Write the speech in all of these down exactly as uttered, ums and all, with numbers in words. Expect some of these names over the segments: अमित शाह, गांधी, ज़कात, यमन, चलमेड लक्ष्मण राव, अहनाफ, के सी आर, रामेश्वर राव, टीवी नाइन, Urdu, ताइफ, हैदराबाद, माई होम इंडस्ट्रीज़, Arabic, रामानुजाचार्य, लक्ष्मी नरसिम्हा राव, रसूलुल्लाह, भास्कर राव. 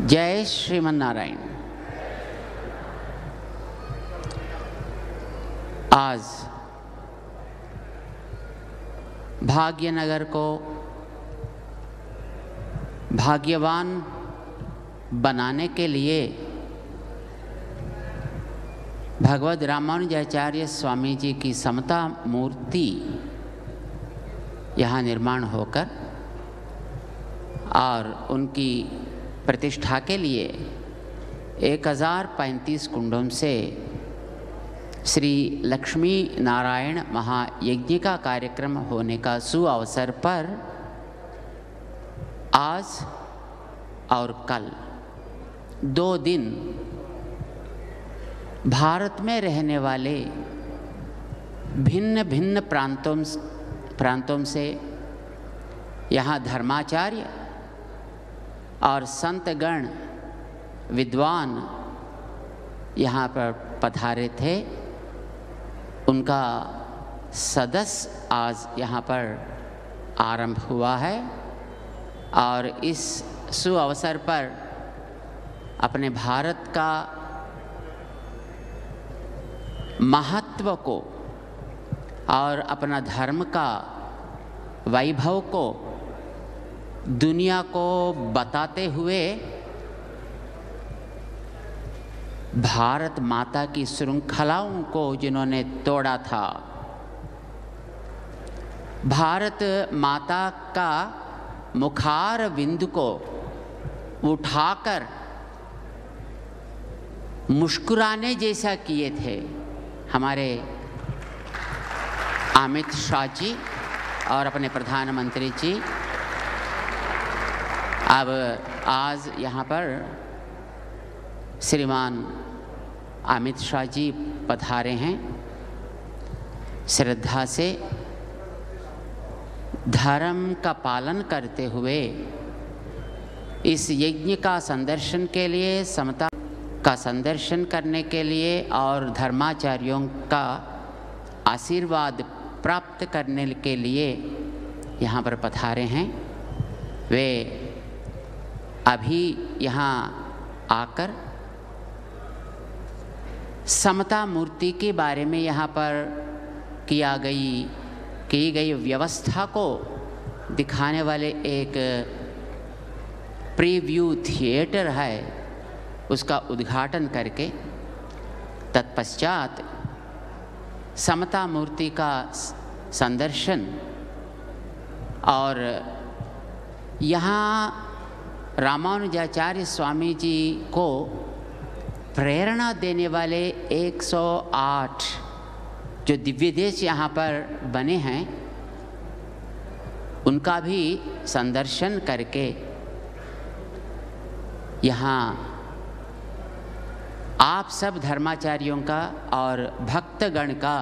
जय श्रीमन्नारायण। आज भाग्यनगर को भाग्यवान बनाने के लिए भगवद रामानुजाचार्य स्वामी जी की समता मूर्ति यहाँ निर्माण होकर और उनकी प्रतिष्ठा के लिए एक हज़ार पैंतीस कुंडों से श्री लक्ष्मी नारायण महायज्ञ का कार्यक्रम होने का सुअवसर पर आज और कल दो दिन भारत में रहने वाले भिन्न भिन्न प्रांतों प्रांतों से यहाँ धर्माचार्य और संतगण विद्वान यहाँ पर पधारे थे। उनका सदस्य आज यहाँ पर आरंभ हुआ है और इस सुअवसर पर अपने भारत का महत्व को और अपना धर्म का वैभव को दुनिया को बताते हुए भारत माता की श्रृंखलाओं को जिन्होंने तोड़ा था, भारत माता का मुखार बिंदु को उठाकर मुस्कुराने जैसा किए थे हमारे अमित शाह जी और अपने प्रधानमंत्री जी। अब आज यहाँ पर श्रीमान अमित शाह जी पधारे हैं। श्रद्धा से धर्म का पालन करते हुए इस यज्ञ का संदर्शन के लिए, समता का संदर्शन करने के लिए और धर्माचार्यों का आशीर्वाद प्राप्त करने के लिए यहाँ पर पधारे हैं। वे अभी यहाँ आकर समता मूर्ति के बारे में यहाँ पर किया गई की गई व्यवस्था को दिखाने वाले एक प्रीव्यू थिएटर है, उसका उद्घाटन करके तत्पश्चात समता मूर्ति का संदर्शन और यहाँ रामानुजाचार्य स्वामी जी को प्रेरणा देने वाले एक सौ आठ जो दिव्य देश यहाँ पर बने हैं उनका भी संदर्शन करके यहाँ आप सब धर्माचार्यों का और भक्तगण का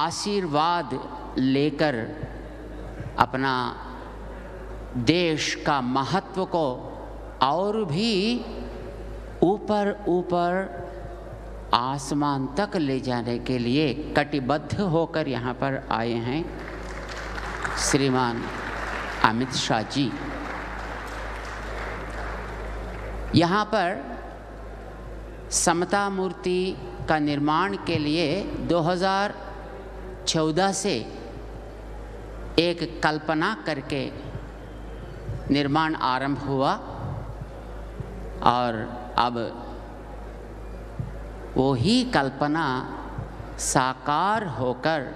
आशीर्वाद लेकर अपना देश का महत्व को और भी ऊपर ऊपर आसमान तक ले जाने के लिए कटिबद्ध होकर यहाँ पर आए हैं श्रीमान अमित शाह जी। यहाँ पर समता मूर्ति का निर्माण के लिए दो हज़ार चौदह से एक कल्पना करके निर्माण आरंभ हुआ और अब वो ही कल्पना साकार होकर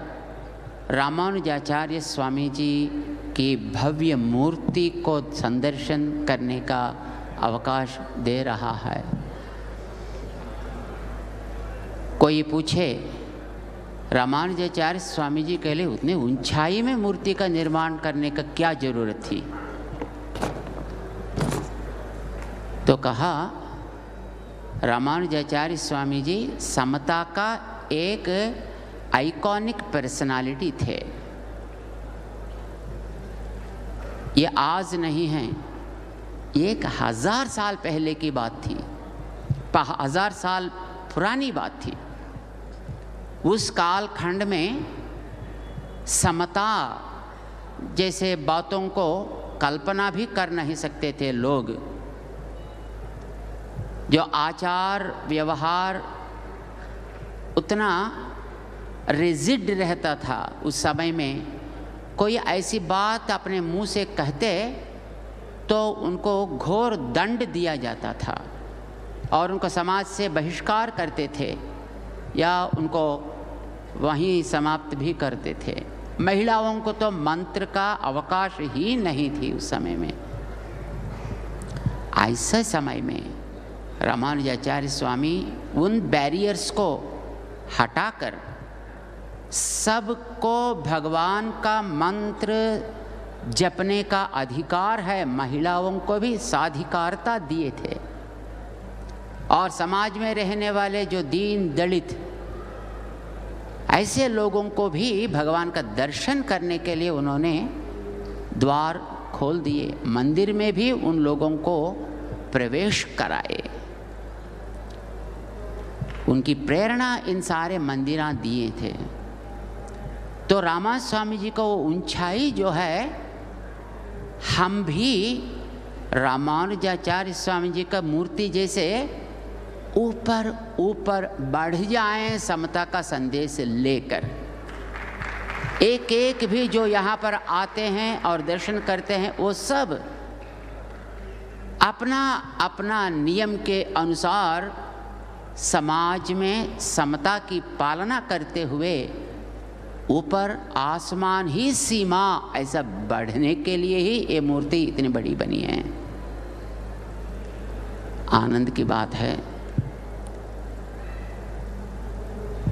रामानुजाचार्य स्वामी जी की भव्य मूर्ति को संदर्शन करने का अवकाश दे रहा है। कोई पूछे रामानुजाचार्य स्वामी जी के लिए उतने ऊंचाई में मूर्ति का निर्माण करने का क्या जरूरत थी, तो कहा रामानुजाचार्य स्वामी जी समता का एक आइकॉनिक पर्सनालिटी थे। ये आज नहीं है, एक हज़ार साल पहले की बात थी, हज़ार साल पुरानी बात थी। उस कालखंड में समता जैसे बातों को कल्पना भी कर नहीं सकते थे लोग। जो आचार व्यवहार उतना रिजिड रहता था उस समय में, कोई ऐसी बात अपने मुंह से कहते तो उनको घोर दंड दिया जाता था और उनको समाज से बहिष्कार करते थे या उनको वहीं समाप्त भी करते थे। महिलाओं को तो मंत्र का अवकाश ही नहीं थी उस समय में। ऐसे समय में रामानुजाचार्य स्वामी उन बैरियर्स को हटाकर सबको भगवान का मंत्र जपने का अधिकार है, महिलाओं को भी साधिकारता दिए थे। और समाज में रहने वाले जो दीन दलित ऐसे लोगों को भी भगवान का दर्शन करने के लिए उन्होंने द्वार खोल दिए, मंदिर में भी उन लोगों को प्रवेश कराए। उनकी प्रेरणा इन सारे मंदिरा दिए थे। तो रामा स्वामी जी को ऊंचाई जो है, हम भी रामानुजाचार्य स्वामी जी का मूर्ति जैसे ऊपर ऊपर बढ़ जाएं समता का संदेश लेकर। एक एक भी जो यहाँ पर आते हैं और दर्शन करते हैं वो सब अपना अपना नियम के अनुसार समाज में समता की पालना करते हुए ऊपर आसमान ही सीमा ऐसा बढ़ने के लिए ही ये मूर्ति इतनी बड़ी बनी है। आनंद की बात है,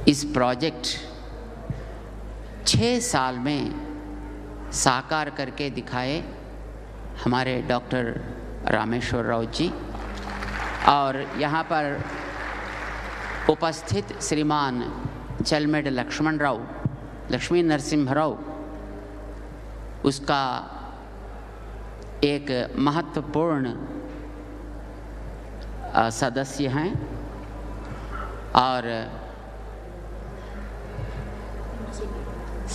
इस प्रोजेक्ट छः साल में साकार करके दिखाए हमारे डॉक्टर रामेश्वर राव जी और यहाँ पर उपस्थित श्रीमान चलमेड लक्ष्मण राव, लक्ष्मी नरसिम्हा राव उसका एक महत्वपूर्ण सदस्य हैं। और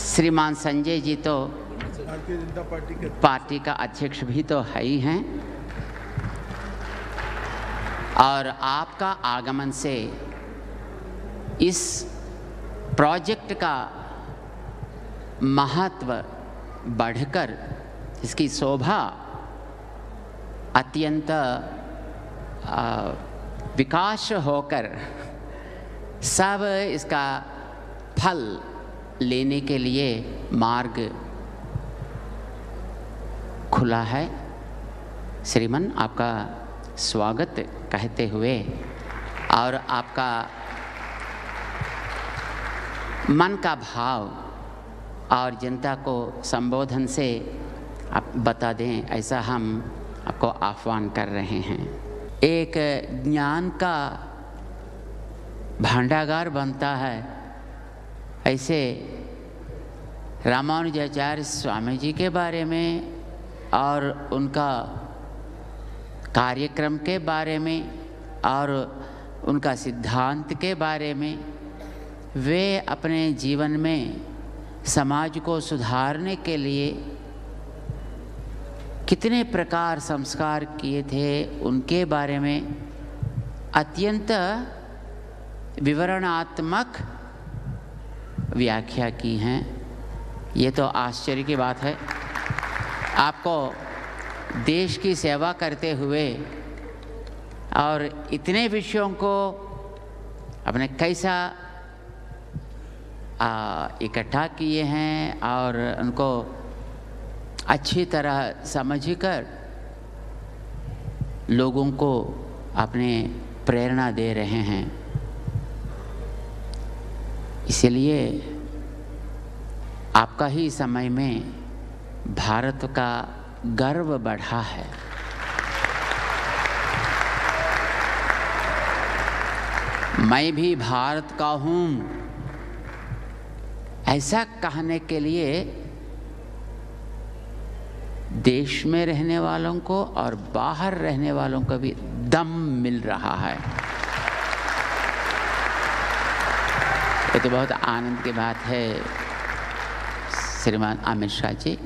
श्रीमान संजय जी तो भारतीय जनता पार्टी के पार्टी का अध्यक्ष भी तो है ही हैं। और आपका आगमन से इस प्रोजेक्ट का महत्व बढ़कर इसकी शोभा अत्यंत विकास होकर सब इसका फल लेने के लिए मार्ग खुला है। श्रीमन, आपका स्वागत कहते हुए और आपका मन का भाव और जनता को संबोधन से आप बता दें, ऐसा हम आपको आह्वान कर रहे हैं। एक ज्ञान का भंडागार बनता है, ऐसे रामानुजाचार्य स्वामी जी के बारे में और उनका कार्यक्रम के बारे में और उनका सिद्धांत के बारे में वे अपने जीवन में समाज को सुधारने के लिए कितने प्रकार संस्कार किए थे उनके बारे में अत्यंत विवरणात्मक व्याख्या की हैं। ये तो आश्चर्य की बात है। आपको देश की सेवा करते हुए और इतने विषयों को आपने कैसा इकट्ठा किए हैं और उनको अच्छी तरह समझकर लोगों को आपने प्रेरणा दे रहे हैं। इसलिए आपका ही समय में भारत का गर्व बढ़ा है। मैं भी भारत का हूँ ऐसा कहने के लिए देश में रहने वालों को और बाहर रहने वालों को भी दम मिल रहा है। ये तो बहुत आनंद की बात है। श्रीमान अमित शाह जी,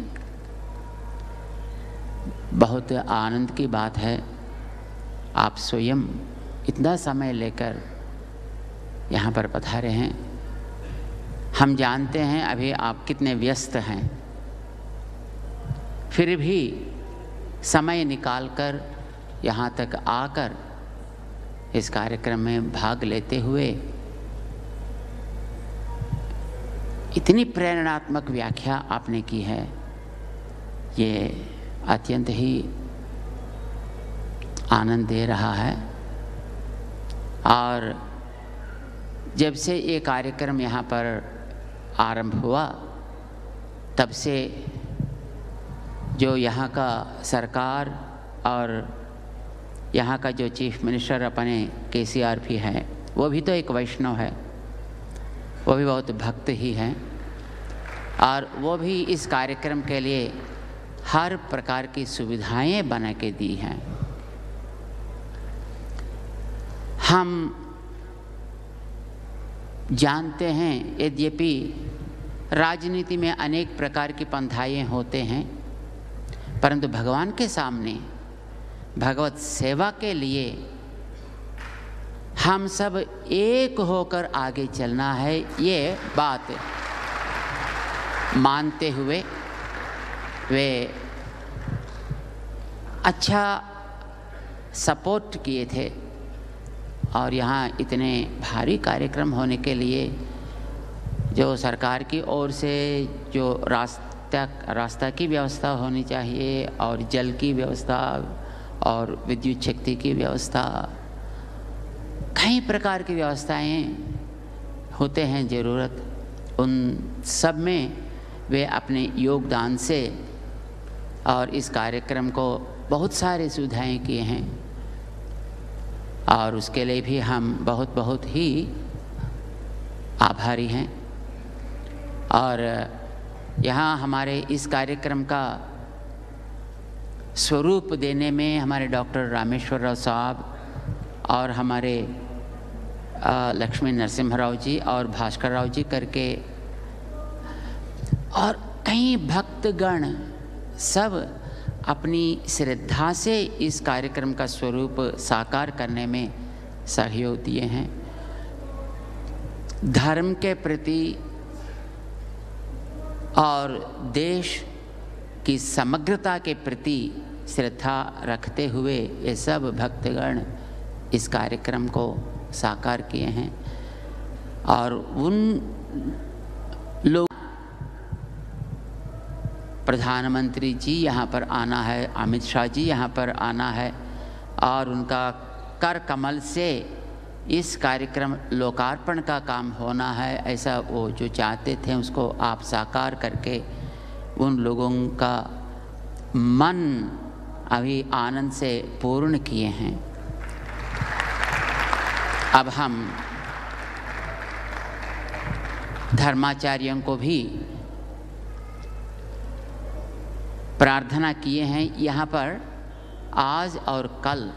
बहुत आनंद की बात है, आप स्वयं इतना समय लेकर यहाँ पर पधारे हैं। हम जानते हैं अभी आप कितने व्यस्त हैं, फिर भी समय निकालकर यहाँ तक आकर इस कार्यक्रम में भाग लेते हुए इतनी प्रेरणात्मक व्याख्या आपने की है, ये अत्यंत ही आनंद दे रहा है। और जब से ये कार्यक्रम यहाँ पर आरंभ हुआ तब से जो यहाँ का सरकार और यहाँ का जो चीफ मिनिस्टर अपने के सी आर पी हैं, वो भी तो एक वैष्णव है, वो भी बहुत भक्त ही हैं, और वो भी इस कार्यक्रम के लिए हर प्रकार की सुविधाएं बना के दी हैं। हम जानते हैं यद्यपि राजनीति में अनेक प्रकार की पंथाएं होते हैं, परंतु भगवान के सामने भगवत सेवा के लिए हम सब एक होकर आगे चलना है, ये बात मानते हुए वे अच्छा सपोर्ट किए थे। और यहाँ इतने भारी कार्यक्रम होने के लिए जो सरकार की ओर से जो रास्ता रास्ता की व्यवस्था होनी चाहिए, और जल की व्यवस्था और विद्युत शक्ति की व्यवस्था, कई प्रकार की व्यवस्थाएं होते हैं ज़रूरत, उन सब में वे अपने योगदान से और इस कार्यक्रम को बहुत सारे सुविधाएँ किए हैं, और उसके लिए भी हम बहुत बहुत ही आभारी हैं। और यहाँ हमारे इस कार्यक्रम का स्वरूप देने में हमारे डॉक्टर रामेश्वर राव साहब और हमारे लक्ष्मी नरसिम्हा राव जी और भास्कर राव जी करके और कई भक्तगण सब अपनी श्रद्धा से इस कार्यक्रम का स्वरूप साकार करने में सहयोग दिए हैं। धर्म के प्रति और देश की समग्रता के प्रति श्रद्धा रखते हुए ये सब भक्तगण इस कार्यक्रम को साकार किए हैं। और उन लोग प्रधानमंत्री जी यहाँ पर आना है, अमित शाह जी यहाँ पर आना है, और उनका कर कमल से इस कार्यक्रम लोकार्पण का काम होना है, ऐसा वो जो चाहते थे उसको आप साकार करके उन लोगों का मन अभी आनंद से पूर्ण किए हैं। अब हम धर्माचार्यों को भी प्रार्थना किए हैं, यहाँ पर आज और कल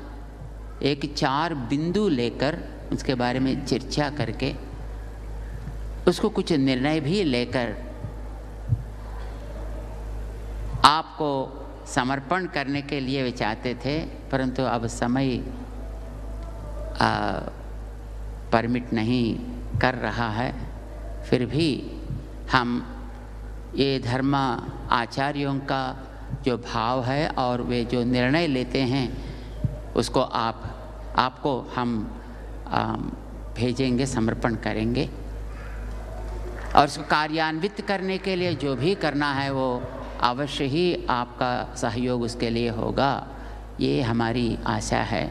एक चार बिंदु लेकर उसके बारे में चर्चा करके उसको कुछ निर्णय भी लेकर आपको समर्पण करने के लिए वे चाहते थे, परंतु अब समय आ, परमिट नहीं कर रहा है। फिर भी हम ये धर्मा आचार्यों का जो भाव है और वे जो निर्णय लेते हैं उसको आप आपको हम आ, भेजेंगे, समर्पण करेंगे, और उसको कार्यान्वित करने के लिए जो भी करना है वो अवश्य ही आपका सहयोग उसके लिए होगा, ये हमारी आशा है।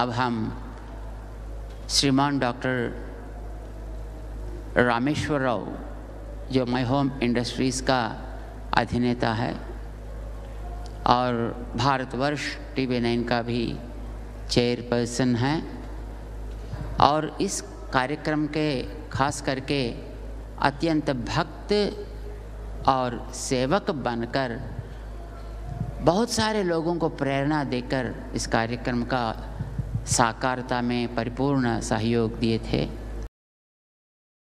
अब हम श्रीमान डॉक्टर रामेश्वर राव, जो माई होम इंडस्ट्रीज़ का अधिनेता है और भारतवर्ष टीवी नाइन का भी चेयरपर्सन है, और इस कार्यक्रम के खास करके अत्यंत भक्त और सेवक बनकर बहुत सारे लोगों को प्रेरणा देकर इस कार्यक्रम का साकारता में परिपूर्ण सहयोग दिए थे।